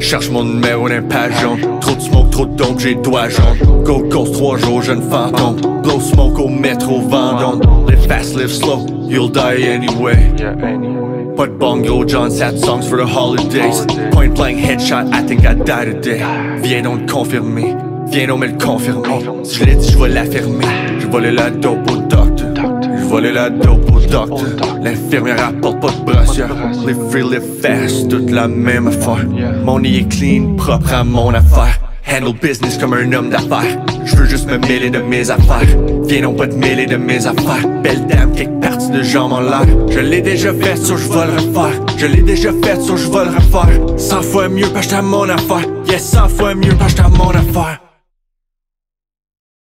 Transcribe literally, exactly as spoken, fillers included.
Cherche mon numéro d'un page jaune. Trop de smoke, trop de dope, j'ai les doigts jaunes. Go Coast, trois jours, jeune fantôme. Blow smoke au métro, Vendôme. Live fast, live slow, you'll die anyway. Pas de bong, gros John, sad songs for the holidays. Point blank, headshot, I think I die today. Viens donc le confirmer, viens donc me le confirmer. Si je l'ai dit, je vais l'affirmer. Je volais la dope au docteur. Je volais la dope au docteur. L'infirmière apporte pas de brassière. Live free, live fast, toute la même affaire. Mon nid est clean, propre à mon affaire. Handle business comme un homme d'affaires. Je veux juste me mêler de mes affaires. Viens donc pas te mêler de mes affaires. Belle dame, quelque partie de jambes en l'air. Je l'ai déjà fait, so je vais le refaire. Je l'ai déjà fait, so je vais le refaire. Cent fois mieux, parce que t'as mon affaire. Yes, cent fois mieux, parce que t'as mon affaire.